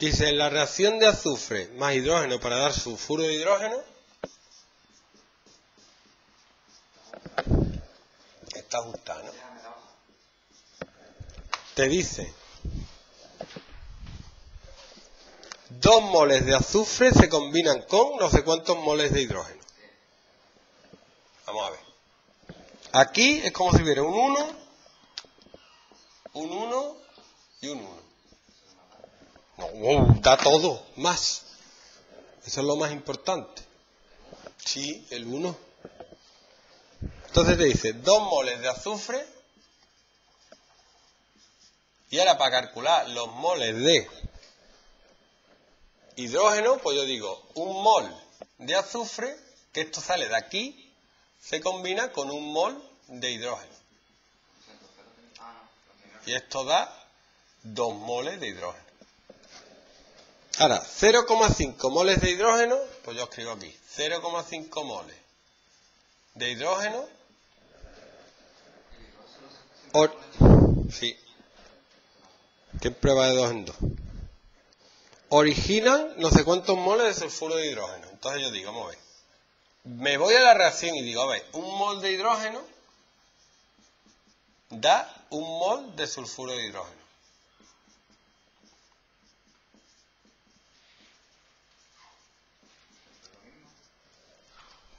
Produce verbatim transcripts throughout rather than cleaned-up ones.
Dice, la reacción de azufre más hidrógeno para dar sulfuro de hidrógeno está ajustada, ¿no? Te dice, dos moles de azufre se combinan con no sé cuántos moles de hidrógeno. Vamos a ver. Aquí es como si hubiera un uno, un uno y un uno. No, da todo, más. Eso es lo más importante. Sí, el uno. Entonces te dice, dos moles de azufre. Y ahora para calcular los moles de hidrógeno, pues yo digo, un mol de azufre, que esto sale de aquí, se combina con un mol de hidrógeno. Y esto da dos moles de hidrógeno. Ahora, cero coma cinco moles de hidrógeno, pues yo escribo aquí, cero coma cinco moles de hidrógeno. O, sí. ¿Qué prueba de dos en dos? Originan no sé cuántos moles de sulfuro de hidrógeno. Entonces yo digo, vamos a ver. Me voy a la reacción y digo, a ver, un mol de hidrógeno da un mol de sulfuro de hidrógeno.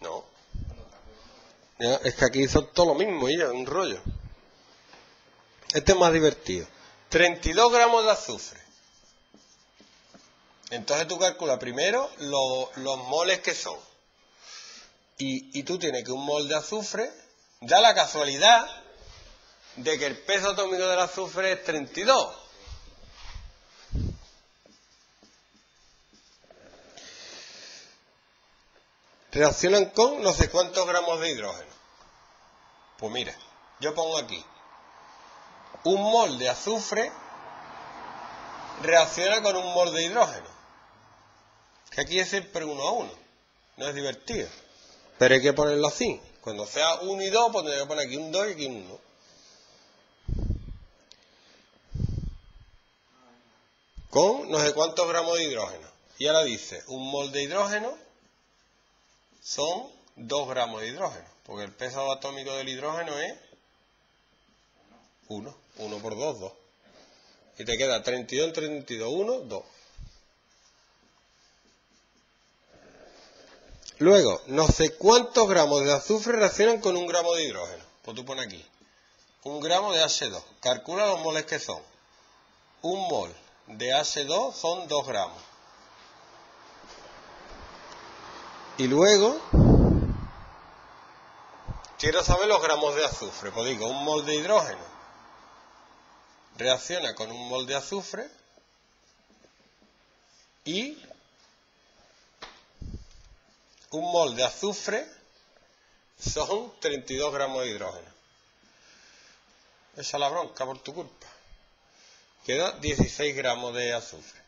No. Ya, es que aquí hizo todo lo mismo, y ya, un rollo. Este es más divertido. treinta y dos gramos de azufre. Entonces tú calculas primero lo, los moles que son. Y, y tú tienes que un mol de azufre da la casualidad de que el peso atómico del azufre es treinta y dos. Reaccionan con no sé cuántos gramos de hidrógeno. Pues mira, yo pongo aquí. Un mol de azufre reacciona con un mol de hidrógeno. Que aquí es siempre uno a uno. No es divertido. Pero hay que ponerlo así. Cuando sea uno y dos, pues tendré que poner aquí un dos y aquí un uno. Con no sé cuántos gramos de hidrógeno. Y ahora dice, un mol de hidrógeno son dos gramos de hidrógeno, porque el peso atómico del hidrógeno es uno, uno por dos, dos. Y te queda treinta y dos en treinta y dos, uno, dos. Luego, no sé cuántos gramos de azufre reaccionan con un gramo de hidrógeno. Pues tú pones aquí, un gramo de H dos. Calcula los moles que son. Un mol de H dos son dos gramos. Y luego, quiero saber los gramos de azufre. Pues digo, un mol de hidrógeno reacciona con un mol de azufre y un mol de azufre son treinta y dos gramos de hidrógeno. Echa la bronca por tu culpa. Queda dieciséis gramos de azufre.